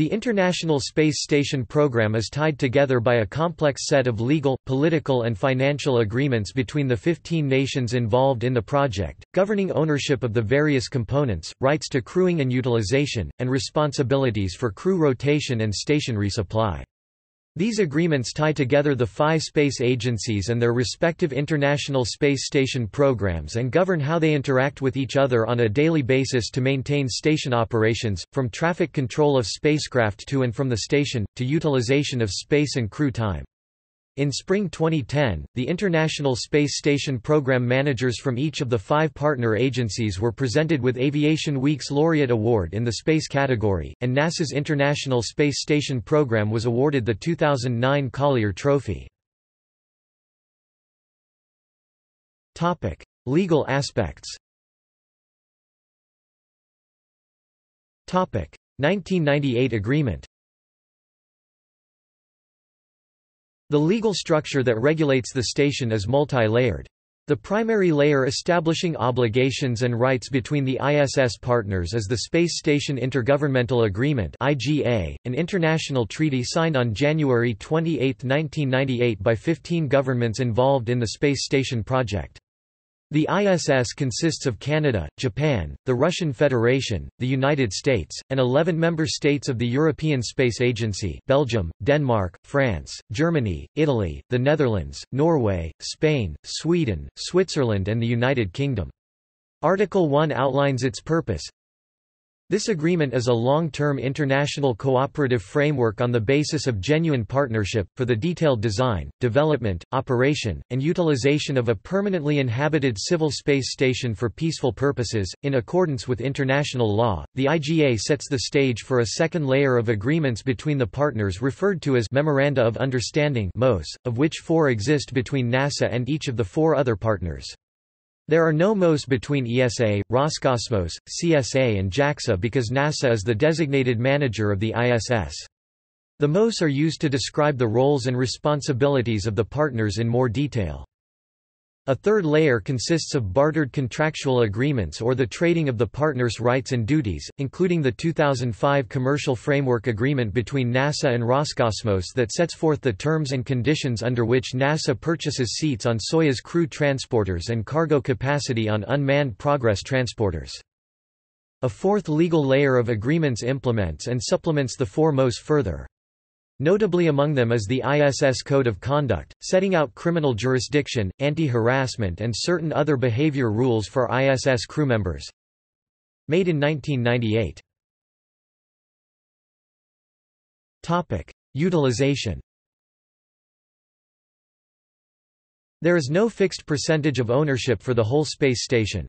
The International Space Station program is tied together by a complex set of legal, political and financial agreements between the 15 nations involved in the project, governing ownership of the various components, rights to crewing and utilization, and responsibilities for crew rotation and station resupply. These agreements tie together the 5 space agencies and their respective International Space Station programs and govern how they interact with each other on a daily basis to maintain station operations, from traffic control of spacecraft to and from the station, to utilization of space and crew time. In spring 2010, the International Space Station program managers from each of the 5 partner agencies were presented with Aviation Week's Laureate Award in the Space category, and NASA's International Space Station program was awarded the 2009 Collier Trophy. Legal aspects. 1998 agreement. The legal structure that regulates the station is multi-layered. The primary layer establishing obligations and rights between the ISS partners is the Space Station Intergovernmental Agreement (IGA), an international treaty signed on January 28, 1998 by 15 governments involved in the space station project. The ISS consists of Canada, Japan, the Russian Federation, the United States, and 11 member states of the European Space Agency: Belgium, Denmark, France, Germany, Italy, the Netherlands, Norway, Spain, Sweden, Switzerland and the United Kingdom. Article 1 outlines its purpose. This agreement is a long-term international cooperative framework on the basis of genuine partnership, for the detailed design, development, operation, and utilization of a permanently inhabited civil space station for peaceful purposes, in accordance with international law. The IGA sets the stage for a second layer of agreements between the partners referred to as Memoranda of Understanding (MOUs), of which 4 exist between NASA and each of the 4 other partners. There are no MOUs between ESA, Roscosmos, CSA and JAXA because NASA is the designated manager of the ISS. The MOUs are used to describe the roles and responsibilities of the partners in more detail. A third layer consists of bartered contractual agreements or the trading of the partners' rights and duties, including the 2005 Commercial Framework Agreement between NASA and Roscosmos that sets forth the terms and conditions under which NASA purchases seats on Soyuz crew transporters and cargo capacity on unmanned Progress transporters. A fourth legal layer of agreements implements and supplements the 4 MOUs further. Notably among them is the ISS Code of Conduct, setting out criminal jurisdiction, anti-harassment and certain other behavior rules for ISS crew members. Made in 1998. Topic: Utilization. There is no fixed percentage of ownership for the whole space station.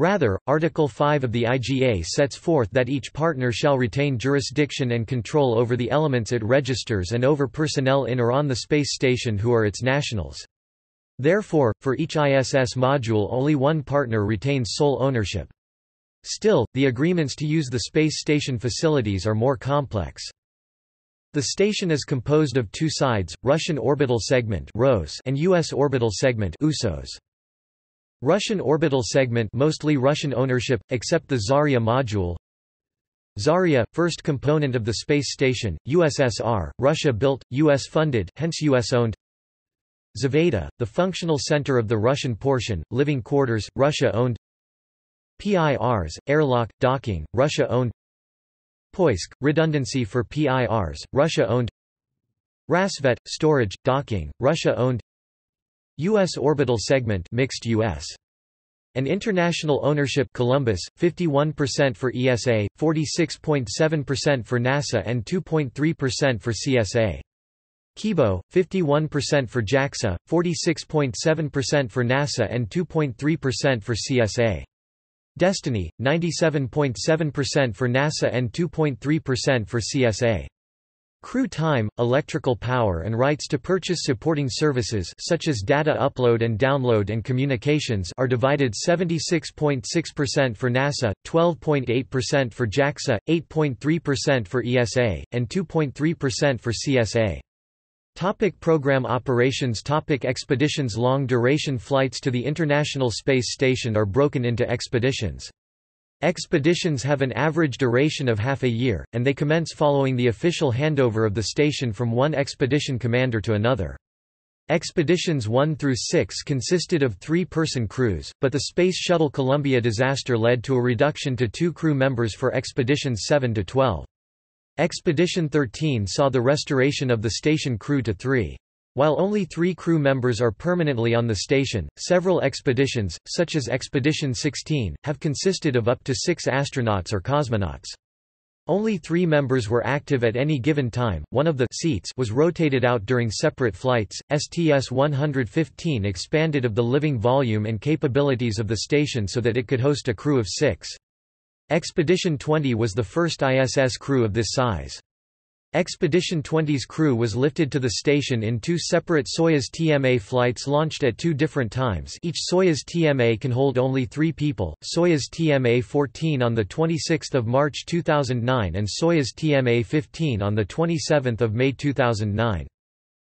Rather, Article 5 of the IGA sets forth that each partner shall retain jurisdiction and control over the elements it registers and over personnel in or on the space station who are its nationals. Therefore, for each ISS module only one partner retains sole ownership. Still, the agreements to use the space station facilities are more complex. The station is composed of 2 sides, Russian Orbital Segment and U.S. Orbital Segment. Russian Orbital Segment, mostly Russian ownership, except the Zarya module. Zarya, first component of the space station, USSR, Russia-built, US-funded, hence US-owned. Zvezda, the functional center of the Russian portion, living quarters, Russia-owned. PIRs, airlock, docking, Russia-owned. Poisk, redundancy for PIRs, Russia-owned. Rasvet, storage, docking, Russia-owned. U.S. Orbital Segment, mixed U.S. and international ownership. Columbus, 51% for ESA, 46.7% for NASA and 2.3% for CSA. Kibo, 51% for JAXA, 46.7% for NASA and 2.3% for CSA. Destiny, 97.7% for NASA and 2.3% for CSA. Crew time, electrical power and rights to purchase supporting services such as data upload and download and communications are divided 76.6% for NASA, 12.8% for JAXA, 8.3% for ESA, and 2.3% for CSA. Topic: program operations. Topic: expeditions. Long-duration flights to the International Space Station are broken into expeditions. Expeditions have an average duration of half a year, and they commence following the official handover of the station from one expedition commander to another. Expeditions 1 through 6 consisted of three-person crews, but the Space Shuttle Columbia disaster led to a reduction to two crew members for Expeditions 7 to 12. Expedition 13 saw the restoration of the station crew to three. While only three crew members are permanently on the station, several expeditions, such as Expedition 16, have consisted of up to 6 astronauts or cosmonauts. Only 3 members were active at any given time. One of the seats was rotated out during separate flights. STS-115 expanded of the living volume and capabilities of the station so that it could host a crew of 6. Expedition 20 was the first ISS crew of this size. Expedition 20's crew was lifted to the station in 2 separate Soyuz TMA flights launched at 2 different times. Each Soyuz TMA can hold only 3 people. Soyuz TMA-14 on the 26th of March 2009 and Soyuz TMA-15 on the 27th of May 2009.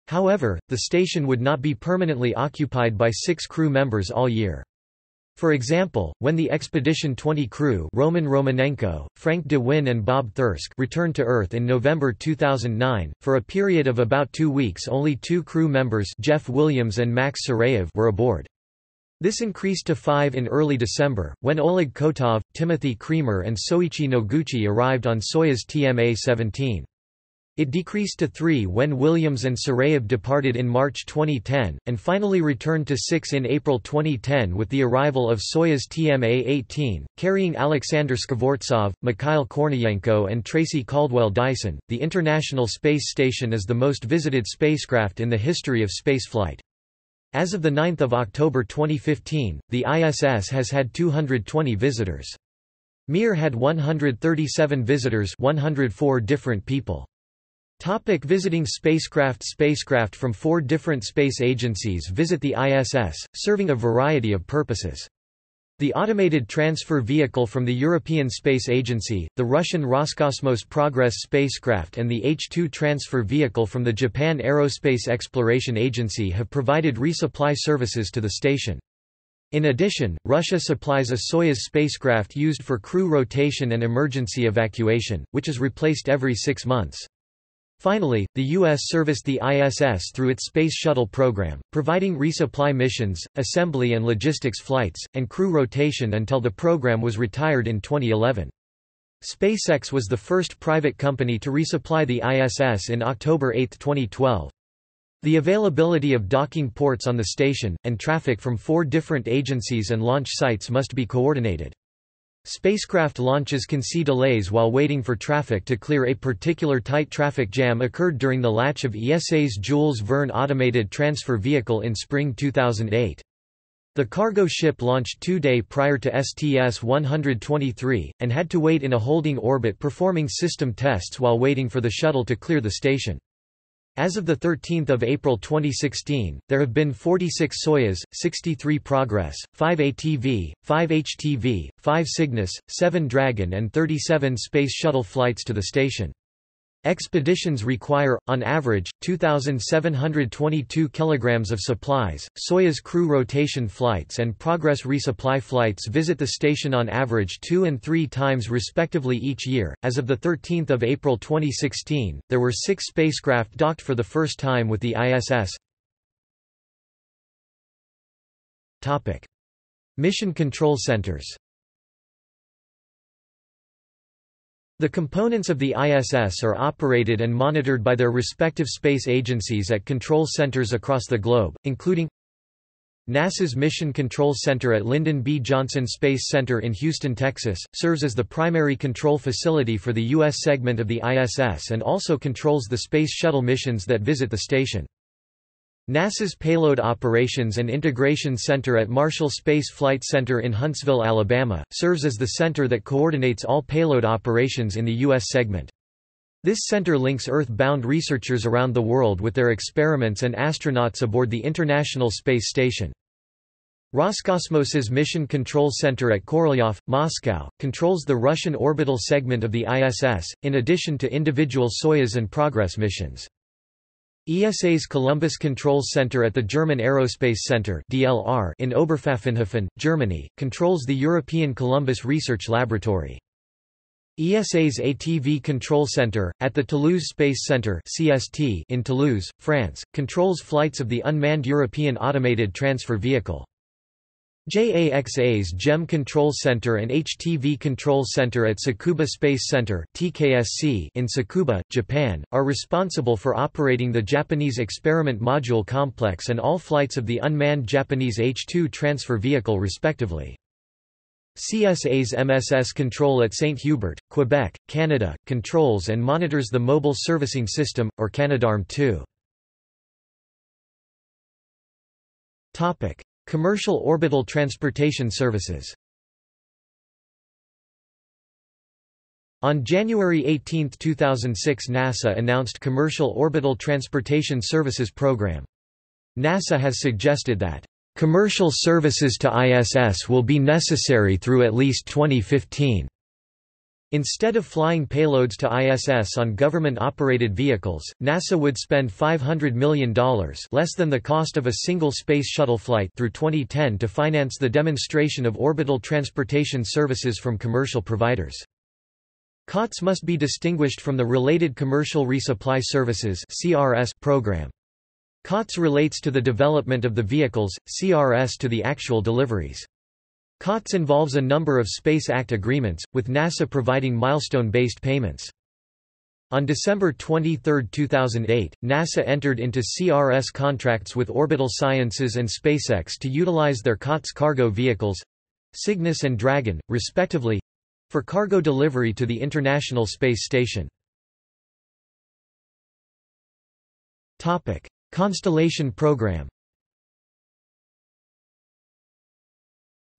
However, the station would not be permanently occupied by 6 crew members all year. For example, when the Expedition 20 crew Roman Romanenko, Frank DeWin and Bob Thirsk returned to Earth in November 2009, for a period of about 2 weeks only 2 crew members Jeff Williams and Max Sarayev were aboard. This increased to 5 in early December, when Oleg Kotov, Timothy Creamer and Soichi Noguchi arrived on Soyuz TMA-17. It decreased to 3 when Williams and Sarayev departed in March 2010, and finally returned to 6 in April 2010 with the arrival of Soyuz TMA-18, carrying Alexander Skvortsov, Mikhail Korniyenko, and Tracy Caldwell Dyson. The International Space Station is the most visited spacecraft in the history of spaceflight. As of 9 October 2015, the ISS has had 220 visitors. Mir had 137 visitors, 104 different people. Topic: visiting spacecraft. Spacecraft from 4 different space agencies visit the ISS, serving a variety of purposes. The automated transfer vehicle from the European Space Agency, the Russian Roscosmos Progress spacecraft and the H-2 transfer vehicle from the Japan Aerospace Exploration Agency have provided resupply services to the station. In addition, Russia supplies a Soyuz spacecraft used for crew rotation and emergency evacuation, which is replaced every 6 months. Finally, the U.S. serviced the ISS through its Space Shuttle program, providing resupply missions, assembly and logistics flights, and crew rotation until the program was retired in 2011. SpaceX was the first private company to resupply the ISS in October 8, 2012. The availability of docking ports on the station, and traffic from 4 different agencies and launch sites must be coordinated. Spacecraft launches can see delays while waiting for traffic to clear. A particular tight traffic jam occurred during the latch of ESA's Jules Verne automated transfer vehicle in spring 2008. The cargo ship launched 2 days prior to STS-123, and had to wait in a holding orbit performing system tests while waiting for the shuttle to clear the station. As of 13 April 2016, there have been 46 Soyuz, 63 Progress, 5 ATV, 5 HTV, 5 Cygnus, 7 Dragon and 37 Space Shuttle flights to the station. Expeditions require, on average, 2,722 kilograms of supplies. Soyuz crew rotation flights and Progress resupply flights visit the station on average 2 and 3 times respectively each year. As of 13 April 2016, there were 6 spacecraft docked for the first time with the ISS. Topic: Mission Control Centers. The components of the ISS are operated and monitored by their respective space agencies at control centers across the globe, including NASA's Mission Control Center at Lyndon B. Johnson Space Center in Houston, Texas, serves as the primary control facility for the U.S. segment of the ISS and also controls the Space Shuttle missions that visit the station. NASA's Payload Operations and Integration Center at Marshall Space Flight Center in Huntsville, Alabama, serves as the center that coordinates all payload operations in the U.S. segment. This center links Earth-bound researchers around the world with their experiments and astronauts aboard the International Space Station. Roscosmos's Mission Control Center at Korolyov, Moscow, controls the Russian orbital segment of the ISS, in addition to individual Soyuz and Progress missions. ESA's Columbus Controls Center at the German Aerospace Center (DLR) in Oberpfaffenhofen, Germany, controls the European Columbus Research Laboratory. ESA's ATV Control Center, at the Toulouse Space Center (CST) in Toulouse, France, controls flights of the unmanned European Automated Transfer Vehicle. JAXA's GEM Control Center and HTV Control Center at Tsukuba Space Center (TKSC) in Tsukuba, Japan, are responsible for operating the Japanese Experiment Module Complex and all flights of the unmanned Japanese H-2 transfer vehicle respectively. CSA's MSS Control at St. Hubert, Quebec, Canada, controls and monitors the Mobile Servicing System, or Canadarm2. Commercial orbital transportation services. On January 18, 2006, NASA announced Commercial Orbital Transportation Services Program. NASA has suggested that commercial services to ISS will be necessary through at least 2015. Instead of flying payloads to ISS on government-operated vehicles, NASA would spend $500 million less than the cost of a single space shuttle flight through 2010 to finance the demonstration of orbital transportation services from commercial providers. COTS must be distinguished from the related Commercial Resupply Services (CRS) program. COTS relates to the development of the vehicles, CRS to the actual deliveries. COTS involves a number of Space Act agreements, with NASA providing milestone-based payments. On December 23, 2008, NASA entered into CRS contracts with Orbital Sciences and SpaceX to utilize their COTS cargo vehicles—Cygnus and Dragon, respectively—for cargo delivery to the International Space Station. Constellation program.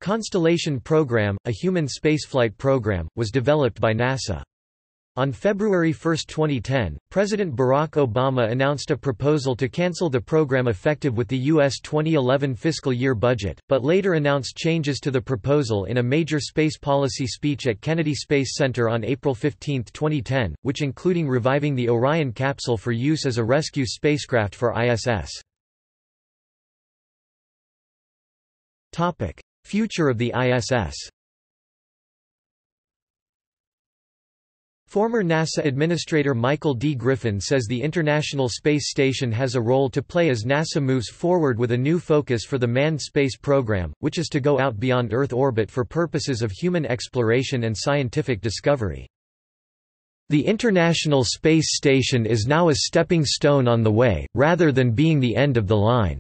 Constellation Program, a human spaceflight program, was developed by NASA. On February 1, 2010, President Barack Obama announced a proposal to cancel the program effective with the U.S. 2011 fiscal year budget, but later announced changes to the proposal in a major space policy speech at Kennedy Space Center on April 15, 2010, which including reviving the Orion capsule for use as a rescue spacecraft for ISS. Future of the ISS. Former NASA Administrator Michael D. Griffin says the International Space Station has a role to play as NASA moves forward with a new focus for the manned space program, which is to go out beyond Earth orbit for purposes of human exploration and scientific discovery. The International Space Station is now a stepping stone on the way, rather than being the end of the line,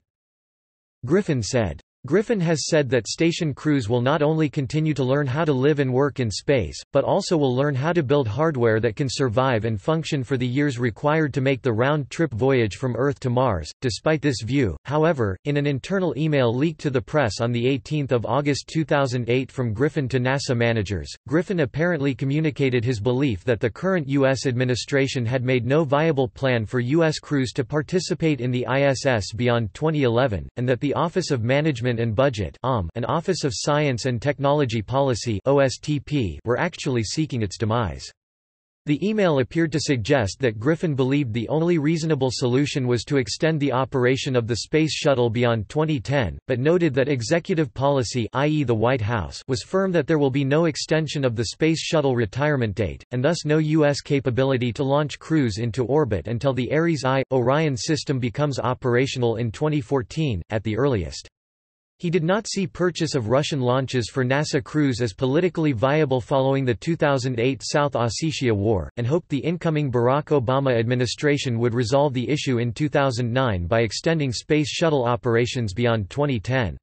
Griffin said. Griffin has said that station crews will not only continue to learn how to live and work in space, but also will learn how to build hardware that can survive and function for the years required to make the round-trip voyage from Earth to Mars. Despite this view, however, in an internal email leaked to the press on 18 August 2008 from Griffin to NASA managers, Griffin apparently communicated his belief that the current U.S. administration had made no viable plan for U.S. crews to participate in the ISS beyond 2011, and that the Office of Management and Budget and Office of Science and Technology Policy (OSTP) were actually seeking its demise. The email appeared to suggest that Griffin believed the only reasonable solution was to extend the operation of the Space Shuttle beyond 2010, but noted that executive policy, i.e. the White House, was firm that there will be no extension of the Space Shuttle retirement date, and thus no U.S. capability to launch crews into orbit until the Ares I-Orion system becomes operational in 2014, at the earliest. He did not see purchase of Russian launches for NASA crews as politically viable following the 2008 South Ossetia War, and hoped the incoming Barack Obama administration would resolve the issue in 2009 by extending Space Shuttle operations beyond 2010.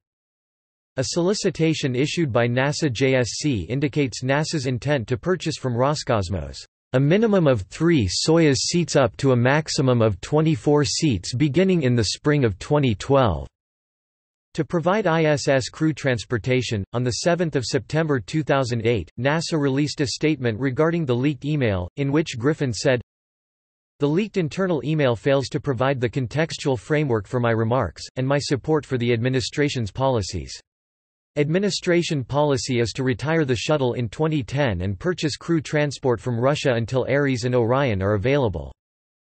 A solicitation issued by NASA JSC indicates NASA's intent to purchase from Roscosmos a minimum of 3 Soyuz seats up to a maximum of 24 seats beginning in the spring of 2012. To provide ISS crew transportation. On 7 September 2008, NASA released a statement regarding the leaked email, in which Griffin said, "The leaked internal email fails to provide the contextual framework for my remarks, and my support for the administration's policies. Administration policy is to retire the shuttle in 2010 and purchase crew transport from Russia until Ares and Orion are available.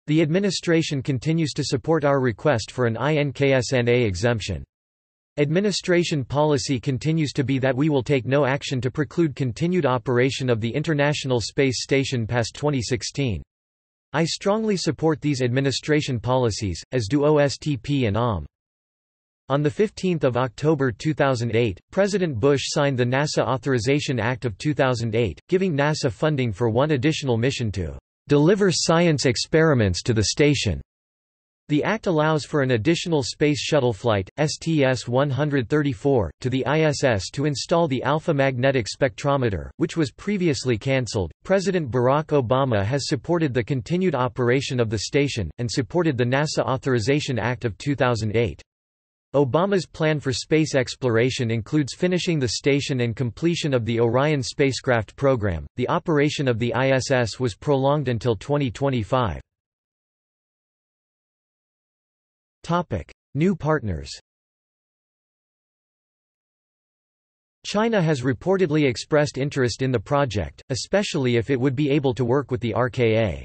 The administration continues to support our request for an INKSNA exemption. Administration policy continues to be that we will take no action to preclude continued operation of the International Space Station past 2016. I strongly support these administration policies, as do OSTP and OMB. On 15 October 2008, President Bush signed the NASA Authorization Act of 2008, giving NASA funding for one additional mission to deliver science experiments to the station. The Act allows for an additional Space Shuttle flight, STS-134, to the ISS to install the Alpha Magnetic Spectrometer, which was previously cancelled. President Barack Obama has supported the continued operation of the station, and supported the NASA Authorization Act of 2008. Obama's plan for space exploration includes finishing the station and completion of the Orion spacecraft program. The operation of the ISS was prolonged until 2025. New partners. China has reportedly expressed interest in the project, especially if it would be able to work with the RKA.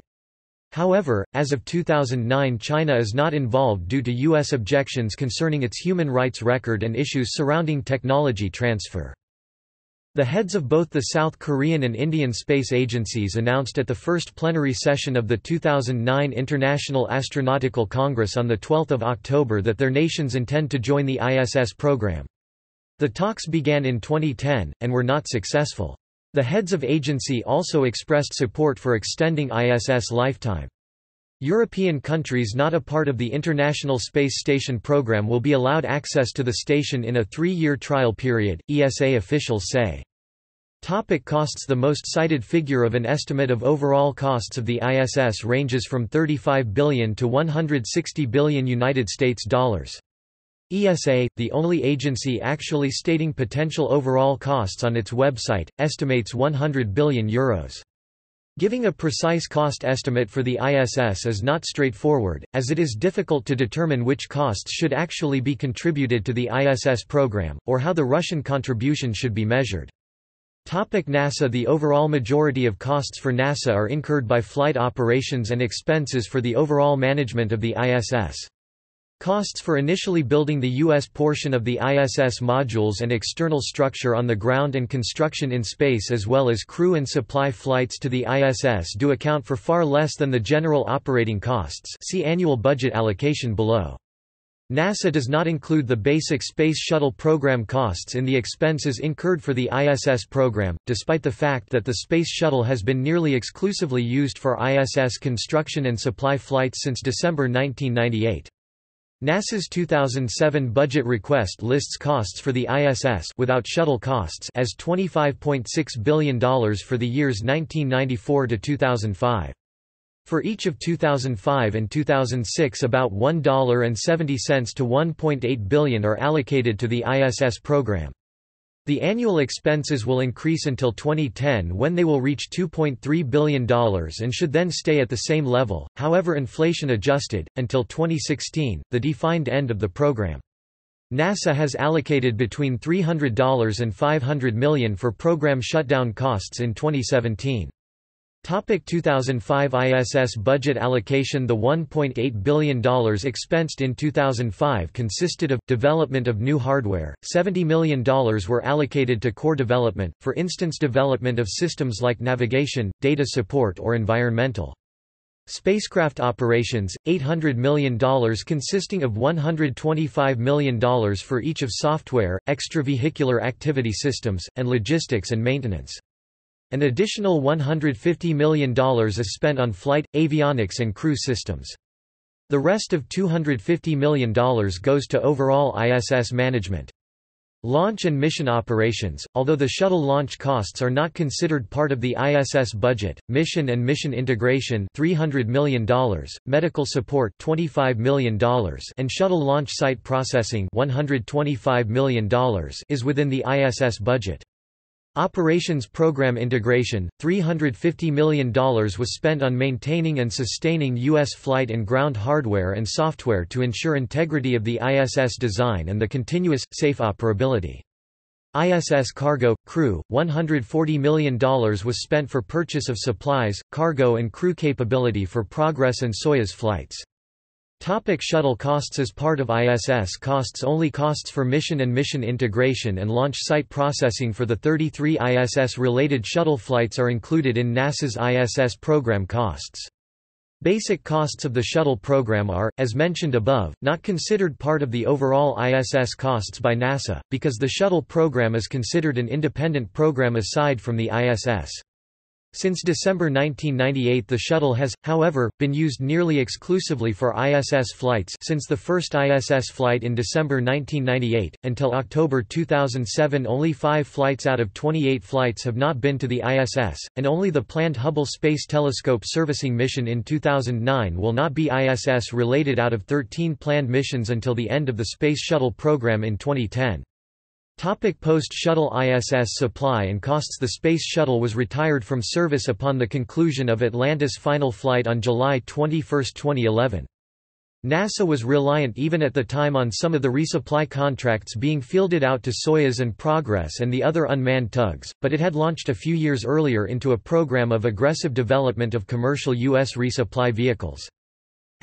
However, as of 2009, China is not involved due to U.S. objections concerning its human rights record and issues surrounding technology transfer. The heads of both the South Korean and Indian space agencies announced at the first plenary session of the 2009 International Astronautical Congress on 12 October that their nations intend to join the ISS program. The talks began in 2010, and were not successful. The heads of agency also expressed support for extending ISS lifetime. European countries not a part of the International Space Station program will be allowed access to the station in a 3-year trial period, ESA officials say. Topic costs. The most cited figure of an estimate of overall costs of the ISS ranges from $35 billion to $160 billion United States dollars. ESA, the only agency actually stating potential overall costs on its website, estimates €100 billion. Giving a precise cost estimate for the ISS is not straightforward, as it is difficult to determine which costs should actually be contributed to the ISS program, or how the Russian contribution should be measured. NASA. The overall majority of costs for NASA are incurred by flight operations and expenses for the overall management of the ISS. Costs for initially building the U.S. portion of the ISS modules and external structure on the ground and construction in space, as well as crew and supply flights to the ISS, do account for far less than the general operating costs. See annual budget allocation below. NASA does not include the basic Space Shuttle program costs in the expenses incurred for the ISS program, despite the fact that the Space Shuttle has been nearly exclusively used for ISS construction and supply flights since December 1998. NASA's 2007 budget request lists costs for the ISS without shuttle costs as $25.6 billion for the years 1994 to 2005. For each of 2005 and 2006, about $1.70 to $1.8 billion are allocated to the ISS program. The annual expenses will increase until 2010, when they will reach $2.3 billion and should then stay at the same level, however inflation adjusted, until 2016, the defined end of the program. NASA has allocated between $300 and $500 million for program shutdown costs in 2017. 2005 ISS budget allocation. The $1.8 billion expensed in 2005 consisted of development of new hardware, $70 million were allocated to core development, for instance development of systems like navigation, data support or environmental. Spacecraft operations, $800 million consisting of $125 million for each of software, extravehicular activity systems, and logistics and maintenance. An additional $150 million is spent on flight, avionics and crew systems. The rest of $250 million goes to overall ISS management. Launch and mission operations. Although the shuttle launch costs are not considered part of the ISS budget, mission and mission integration $300 million, medical support $25 million, and shuttle launch site processing $125 million is within the ISS budget. Operations program integration, $350 million was spent on maintaining and sustaining U.S. flight and ground hardware and software to ensure integrity of the ISS design and the continuous, safe operability. ISS cargo, crew, $140 million was spent for purchase of supplies, cargo and crew capability for Progress and Soyuz flights. Topic shuttle costs. As part of ISS costs, only costs for mission and mission integration and launch site processing for the 33 ISS-related shuttle flights are included in NASA's ISS program costs. Basic costs of the shuttle program are, as mentioned above, not considered part of the overall ISS costs by NASA, because the shuttle program is considered an independent program aside from the ISS. Since December 1998, the shuttle has, however, been used nearly exclusively for ISS flights since the first ISS flight in December 1998. Until October 2007, only 5 flights out of 28 flights have not been to the ISS, and only the planned Hubble Space Telescope servicing mission in 2009 will not be ISS-related out of 13 planned missions until the end of the Space Shuttle program in 2010. Post-shuttle ISS supply and costs. The Space Shuttle was retired from service upon the conclusion of Atlantis' final flight on July 21, 2011. NASA was reliant even at the time on some of the resupply contracts being fielded out to Soyuz and Progress and the other unmanned tugs, but it had launched a few years earlier into a program of aggressive development of commercial U.S. resupply vehicles.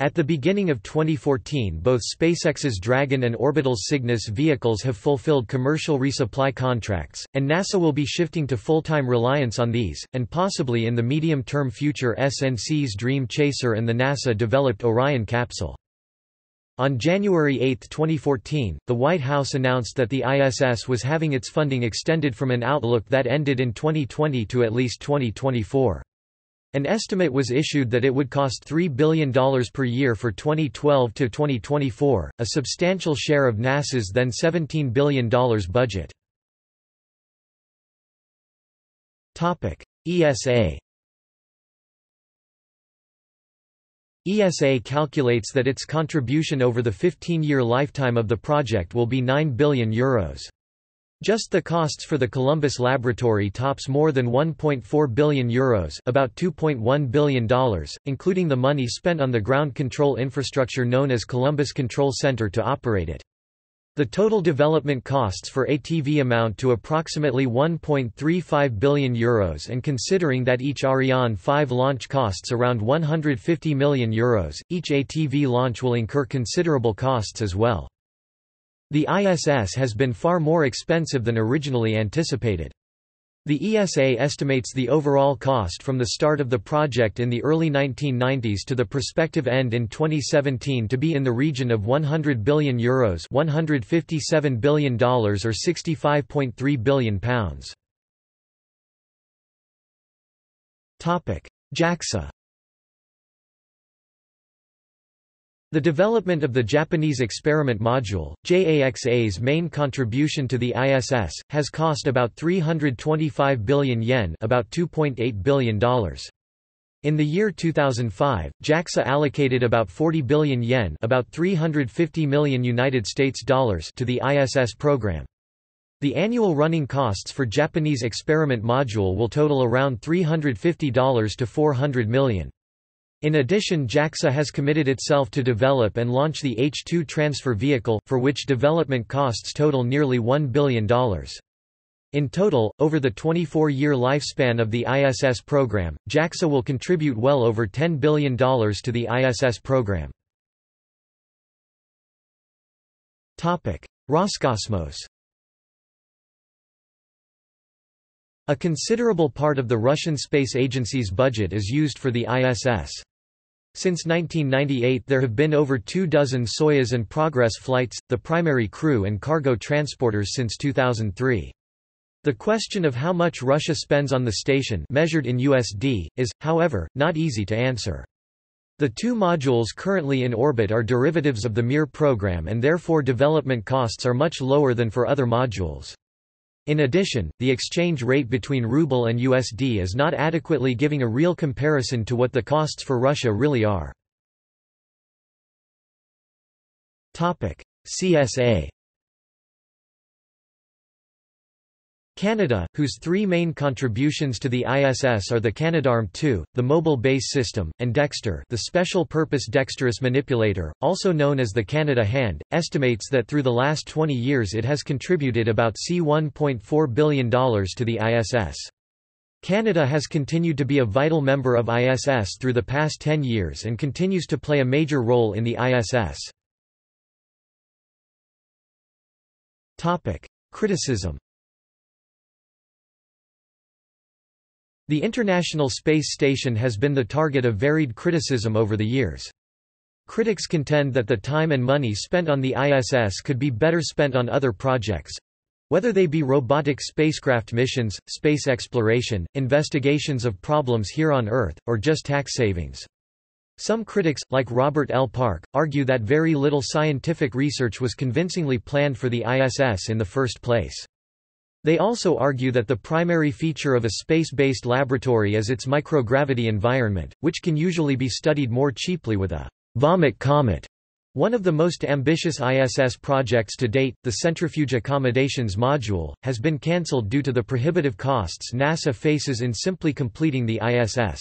At the beginning of 2014, both SpaceX's Dragon and Orbital Cygnus vehicles have fulfilled commercial resupply contracts, and NASA will be shifting to full-time reliance on these, and possibly in the medium-term future SNC's Dream Chaser and the NASA-developed Orion capsule. On January 8, 2014, the White House announced that the ISS was having its funding extended from an outlook that ended in 2020 to at least 2024. An estimate was issued that it would cost $3 billion per year for 2012 to 2024, a substantial share of NASA's then $17 billion budget. ESA. ESA calculates that its contribution over the 15-year lifetime of the project will be €9 billion. Just the costs for the Columbus laboratory tops more than €1.4 billion, about $2.1 billion, including the money spent on the ground control infrastructure known as Columbus Control Center to operate it. The total development costs for ATV amount to approximately €1.35 billion, and considering that each Ariane 5 launch costs around €150 million, each ATV launch will incur considerable costs as well. The ISS has been far more expensive than originally anticipated. The ESA estimates the overall cost from the start of the project in the early 1990s to the prospective end in 2017 to be in the region of €100 billion, $157 billion or £65.3 billion. JAXA. The development of the Japanese Experiment Module, JAXA's main contribution to the ISS, has cost about ¥325 billion, about $2.8 billion. In the year 2005, JAXA allocated about ¥40 billion, about $350 million, to the ISS program. The annual running costs for Japanese Experiment Module will total around $350 to $400 million. In addition, JAXA has committed itself to develop and launch the H-2 transfer vehicle, for which development costs total nearly $1 billion. In total, over the 24-year lifespan of the ISS program, JAXA will contribute well over $10 billion to the ISS program. Roscosmos. A considerable part of the Russian Space Agency's budget is used for the ISS. Since 1998, there have been over 24 Soyuz and Progress flights, the primary crew and cargo transporters since 2003. The question of how much Russia spends on the station, measured in USD, is, however, not easy to answer. The two modules currently in orbit are derivatives of the Mir program, and therefore development costs are much lower than for other modules. In addition, the exchange rate between ruble and USD is not adequately giving a real comparison to what the costs for Russia really are. CSA. Canada, whose three main contributions to the ISS are the Canadarm2, the Mobile Base System, and Dexter, the special-purpose dexterous manipulator, also known as the Canada Hand, estimates that through the last 20 years it has contributed about $1.4 billion to the ISS. Canada has continued to be a vital member of ISS through the past 10 years and continues to play a major role in the ISS. Topic: Criticism. The International Space Station has been the target of varied criticism over the years. Critics contend that the time and money spent on the ISS could be better spent on other projects—whether they be robotic spacecraft missions, space exploration, investigations of problems here on Earth, or just tax savings. Some critics, like Robert L. Park, argue that very little scientific research was convincingly planned for the ISS in the first place. They also argue that the primary feature of a space-based laboratory is its microgravity environment, which can usually be studied more cheaply with a vomit comet. One of the most ambitious ISS projects to date, the Centrifuge Accommodations Module, has been cancelled due to the prohibitive costs NASA faces in simply completing the ISS.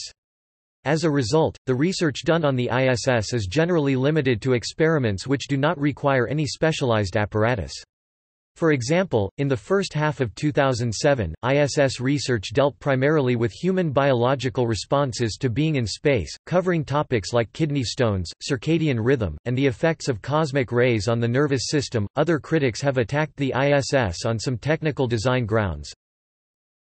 As a result, the research done on the ISS is generally limited to experiments which do not require any specialized apparatus. For example, in the first half of 2007, ISS research dealt primarily with human biological responses to being in space, covering topics like kidney stones, circadian rhythm, and the effects of cosmic rays on the nervous system. Other critics have attacked the ISS on some technical design grounds.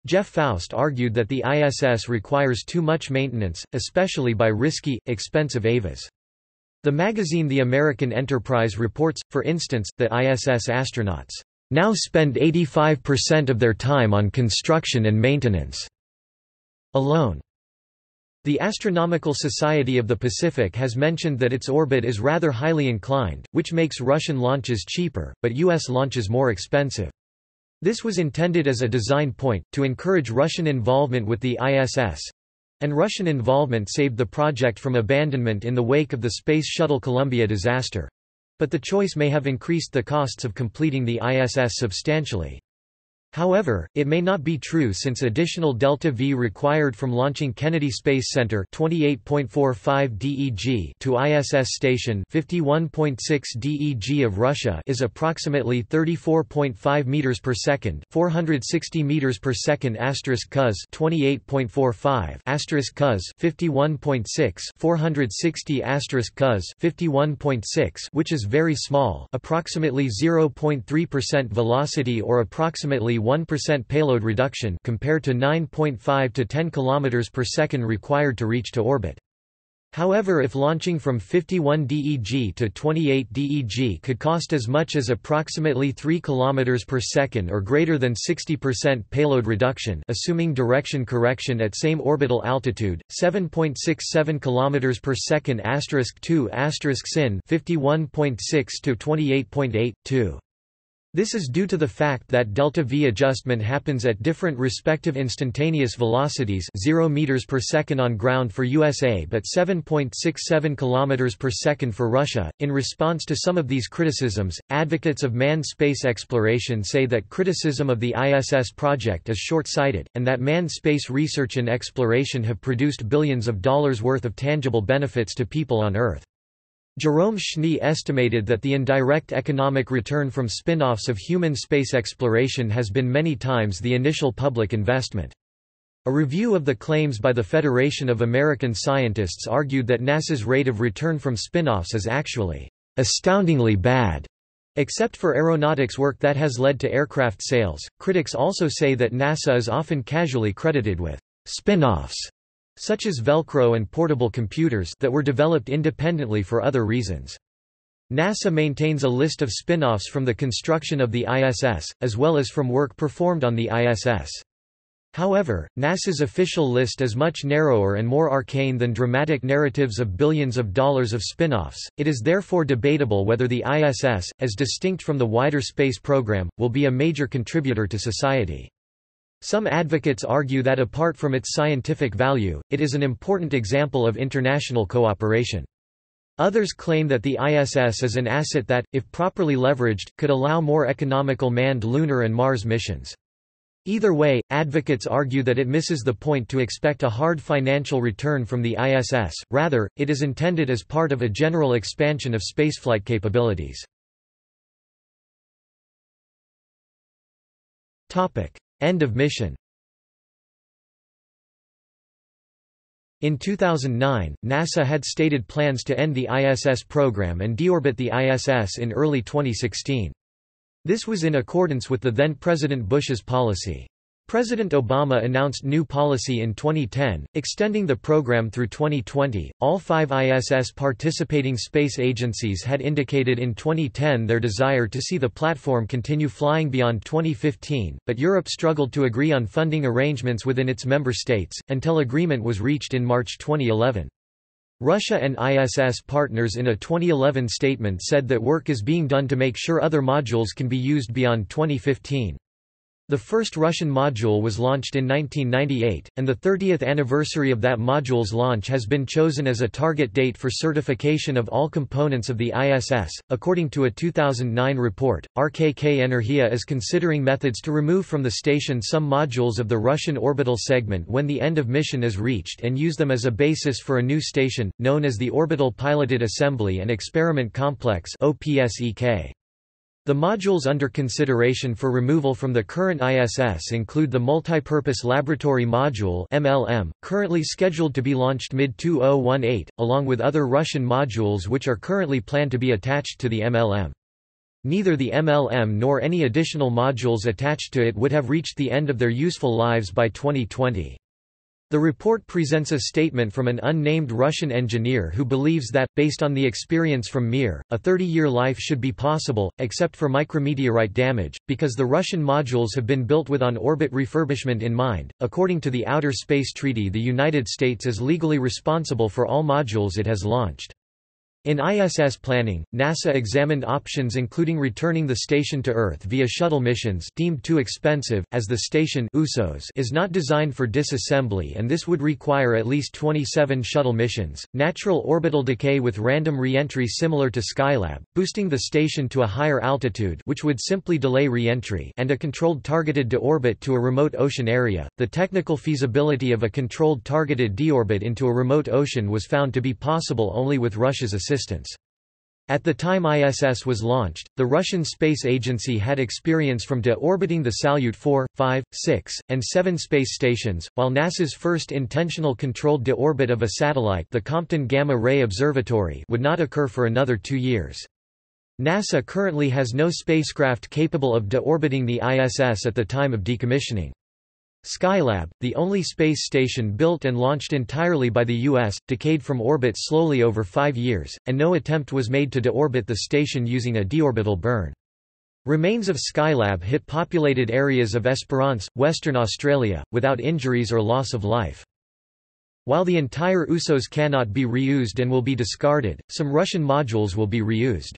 Jeff Faust argued that the ISS requires too much maintenance, especially by risky, expensive AVAs. The magazine The American Enterprise reports, for instance, that ISS astronauts now spend 85% of their time on construction and maintenance alone. The Astronomical Society of the Pacific has mentioned that its orbit is rather highly inclined, which makes Russian launches cheaper, but U.S. launches more expensive. This was intended as a design point, to encourage Russian involvement with the ISS, and Russian involvement saved the project from abandonment in the wake of the Space Shuttle Columbia disaster. But the choice may have increased the costs of completing the ISS substantially. However, it may not be true since additional delta V required from launching Kennedy Space Center 28.45 DEG to ISS Station 51.6 DEG of Russia is approximately 34.5 meters per second, 460 meters per second *cos 28.45 *cos 51.6, 460 *cos 51.6, which is very small, approximately 0.3% velocity or approximately 1% payload reduction compared to 9.5 to 10 km per second required to reach to orbit. However, if launching from 51 DEG to 28 DEG could cost as much as approximately 3 km per second or greater than 60% payload reduction assuming direction correction at same orbital altitude, 7.67 km per second *2 sin 51.6 to 28.82. This is due to the fact that delta V adjustment happens at different respective instantaneous velocities 0 meters per second on ground for USA but 7.67 kilometers per second for Russia. In response to some of these criticisms, advocates of manned space exploration say that criticism of the ISS project is short-sighted, and that manned space research and exploration have produced billions of dollars worth of tangible benefits to people on Earth. Jerome Schnee estimated that the indirect economic return from spin-offs of human space exploration has been many times the initial public investment. A review of the claims by the Federation of American Scientists argued that NASA's rate of return from spin-offs is actually astoundingly bad, except for aeronautics work that has led to aircraft sales. Critics also say that NASA is often casually credited with spin-offs, such as Velcro and portable computers that were developed independently for other reasons. NASA maintains a list of spin-offs from the construction of the ISS, as well as from work performed on the ISS. However, NASA's official list is much narrower and more arcane than dramatic narratives of billions of dollars of spin-offs. It is therefore debatable whether the ISS, as distinct from the wider space program, will be a major contributor to society. Some advocates argue that apart from its scientific value, it is an important example of international cooperation. Others claim that the ISS is an asset that, if properly leveraged, could allow more economical manned lunar and Mars missions. Either way, advocates argue that it misses the point to expect a hard financial return from the ISS, rather, it is intended as part of a general expansion of spaceflight capabilities. End of mission. In 2009, NASA had stated plans to end the ISS program and deorbit the ISS in early 2016. This was in accordance with the then-President Bush's policy. President Obama announced new policy in 2010, extending the program through 2020. All five ISS participating space agencies had indicated in 2010 their desire to see the platform continue flying beyond 2015, but Europe struggled to agree on funding arrangements within its member states, until agreement was reached in March 2011. Russia and ISS partners in a 2011 statement said that work is being done to make sure other modules can be used beyond 2015. The first Russian module was launched in 1998, and the 30th anniversary of that module's launch has been chosen as a target date for certification of all components of the ISS. According to a 2009 report, RKK Energia is considering methods to remove from the station some modules of the Russian orbital segment when the end of mission is reached and use them as a basis for a new station, known as the Orbital Piloted Assembly and Experiment Complex (OPSEK). The modules under consideration for removal from the current ISS include the Multipurpose Laboratory Module (MLM), currently scheduled to be launched mid-2018, along with other Russian modules which are currently planned to be attached to the MLM. Neither the MLM nor any additional modules attached to it would have reached the end of their useful lives by 2020. The report presents a statement from an unnamed Russian engineer who believes that, based on the experience from Mir, a 30-year life should be possible, except for micrometeorite damage, because the Russian modules have been built with on-orbit refurbishment in mind. According to the Outer Space Treaty, the United States is legally responsible for all modules it has launched. In ISS planning, NASA examined options including returning the station to Earth via shuttle missions deemed too expensive, as the station is not designed for disassembly and this would require at least 27 shuttle missions, natural orbital decay with random re-entry similar to Skylab, boosting the station to a higher altitude which would simply delay re-entry, and a controlled targeted deorbit to a remote ocean area. The technical feasibility of a controlled targeted deorbit into a remote ocean was found to be possible only with Russia's assistance. At the time ISS was launched, the Russian Space Agency had experience from de-orbiting the Salyut 4, 5, 6, and 7 space stations, while NASA's first intentional controlled de-orbit of a satellite, the Compton Gamma Ray Observatory, would not occur for another 2 years. NASA currently has no spacecraft capable of de-orbiting the ISS at the time of decommissioning. Skylab, the only space station built and launched entirely by the U.S., decayed from orbit slowly over 5 years, and no attempt was made to deorbit the station using a deorbital burn. Remains of Skylab hit populated areas of Esperance, Western Australia, without injuries or loss of life. While the entire USOs cannot be reused and will be discarded, some Russian modules will be reused.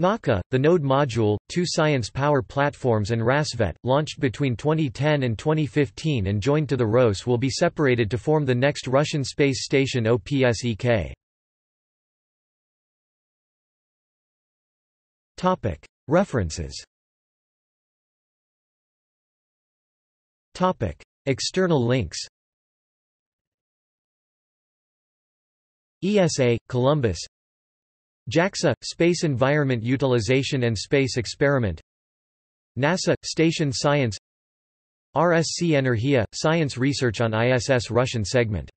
NACA, the Node Module, two Science Power Platforms and Rasvet, launched between 2010 and 2015 and joined to the ROS, will be separated to form the next Russian space station OPSEK. References. External links. ESA, Columbus. JAXA – Space Environment Utilization and Space Experiment. NASA – Station Science. RSC Energia – Science Research on ISS Russian Segment.